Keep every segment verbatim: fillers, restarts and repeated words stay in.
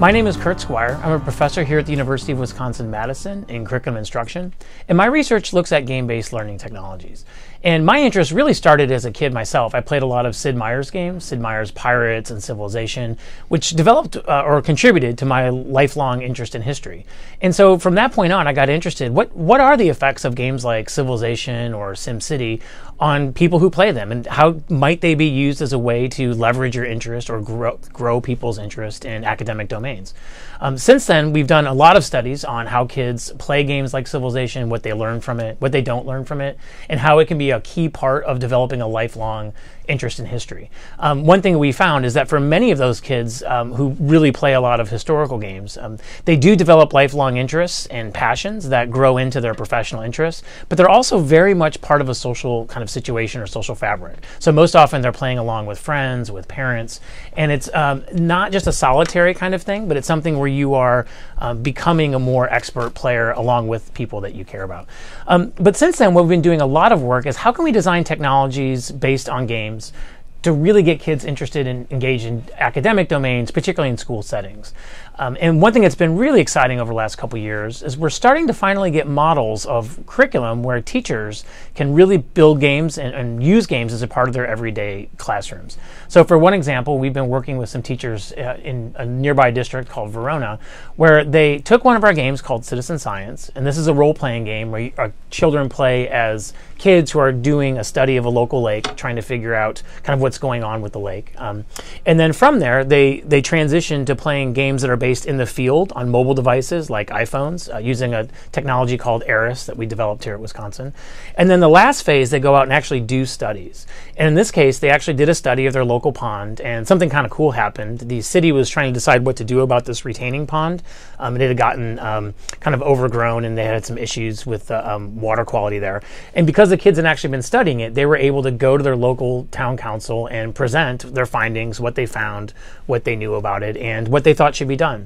My name is Kurt Squire. I'm a professor here at the University of Wisconsin-Madison in curriculum instruction, and my research looks at game-based learning technologies. And my interest really started as a kid myself. I played a lot of Sid Meier's games, Sid Meier's Pirates and Civilization, which developed uh, or contributed to my lifelong interest in history. And so from that point on, I got interested. What, what are the effects of games like Civilization or SimCity on people who play them, and how might they be used as a way to leverage your interest or grow, grow people's interest in academic domains? Um, since then, we've done a lot of studies on how kids play games like Civilization, what they learn from it, what they don't learn from it, and how it can be a key part of developing a lifelong interest in history. Um, one thing we found is that for many of those kids um, who really play a lot of historical games, um, they do develop lifelong interests and passions that grow into their professional interests, but they're also very much part of a social kind of situation or social fabric. So most often they're playing along with friends, with parents, and it's um, not just a solitary kind of thing, but it's something where you are uh, becoming a more expert player along with people that you care about. Um, but since then, what we've been doing a lot of work is how can we design technologies based on games to really get kids interested and engaged in academic domains, particularly in school settings. Um, and one thing that's been really exciting over the last couple years is we're starting to finally get models of curriculum where teachers can really build games and, and use games as a part of their everyday classrooms. So for one example, we've been working with some teachers uh, in a nearby district called Verona, where they took one of our games called Citizen Science, and this is a role-playing game where you, our children play as kids who are doing a study of a local lake, trying to figure out kind of what's going on with the lake. Um, and then from there, they, they transitioned to playing games that are based based in the field on mobile devices like iPhones, uh, using a technology called Aris that we developed here at Wisconsin. And then the last phase, they go out and actually do studies. And in this case, they actually did a study of their local pond, and something kind of cool happened. The city was trying to decide what to do about this retaining pond. Um, and it had gotten um, kind of overgrown, and they had some issues with uh, um, water quality there. And because the kids had actually been studying it, they were able to go to their local town council and present their findings, what they found, what they knew about it, and what they thought should be done.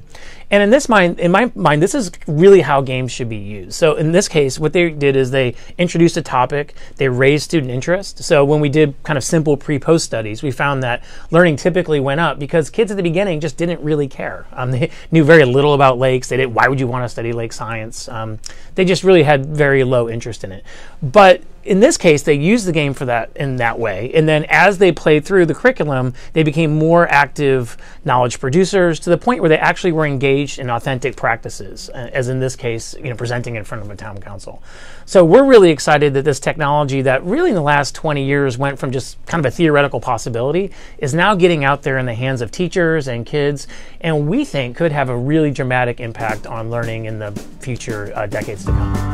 And in this mind, in my mind, this is really how games should be used. So in this case, what they did is they introduced a topic, they raised student interest. So when we did kind of simple pre-post studies, we found that learning typically went up because kids at the beginning just didn't really care. Um, they knew very little about lakes. They didn't, why would you want to study lake science? Um, they just really had very low interest in it. But in this case, they used the game for that in that way. And then as they played through the curriculum, they became more active knowledge producers to the point where they actually were engaged in authentic practices, as in this case, you know, presenting in front of a town council. So we're really excited that this technology that really in the last twenty years went from just kind of a theoretical possibility is now getting out there in the hands of teachers and kids, and we think could have a really dramatic impact on learning in the future uh, decades to come.